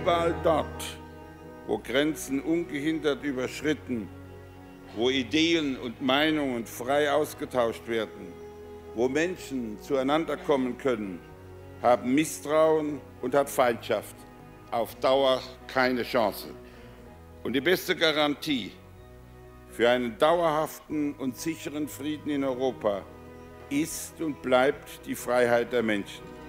Überall dort, wo Grenzen ungehindert überschritten, wo Ideen und Meinungen frei ausgetauscht werden, wo Menschen zueinander kommen können, haben Misstrauen und hat Feindschaft auf Dauer keine Chance. Und die beste Garantie für einen dauerhaften und sicheren Frieden in Europa ist und bleibt die Freiheit der Menschen.